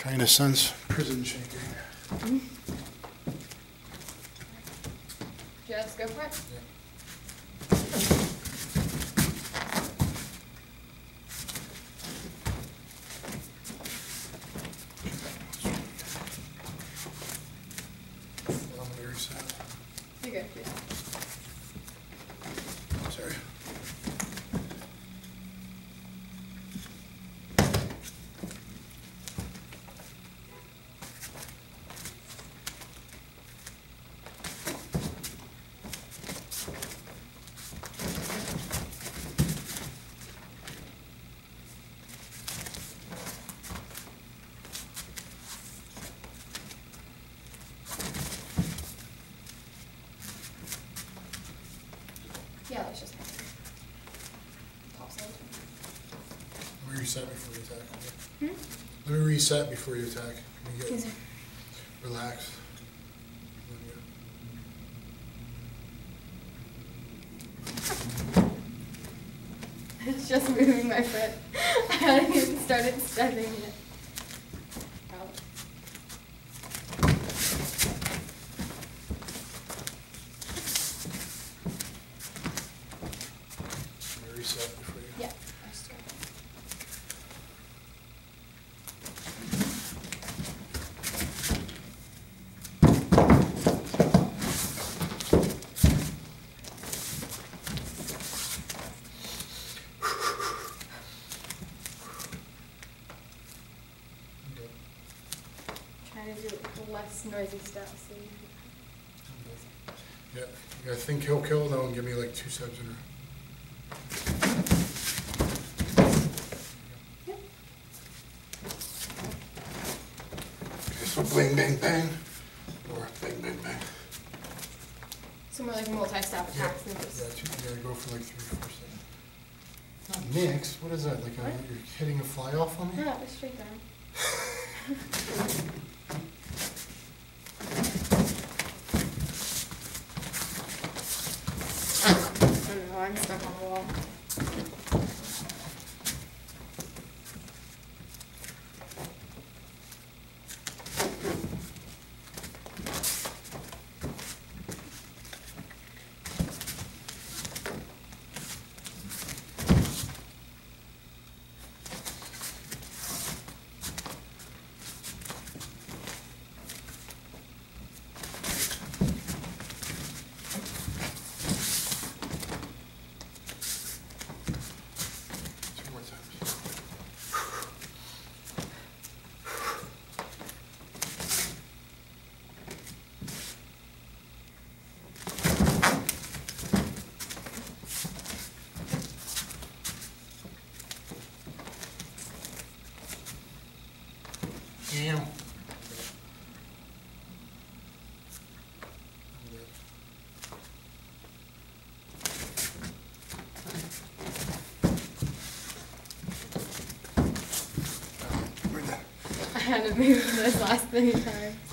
Trying to sense prison shaking. Mm-hmm. Jess, go for it. Yeah. Yeah, that's just topside. Let me reset before you attack. Hmm? Let me reset before you attack. Let me get relaxed. I was just moving my foot. I hadn't even started stepping yet. Noisy stuff, so you can... Yeah, you gotta think he'll kill, though, and give me like 2 steps in her. Yep. Okay, so bling, bang, bang, or bang, bang, bang. So more like multi-step attacks. Yeah, you gotta go for like 3 or 4 steps. Not mix, what is that? Like a, you're hitting a fly off on me? No, it was straight down. I'm stuck on the wall. Damn. I had to move this last thing.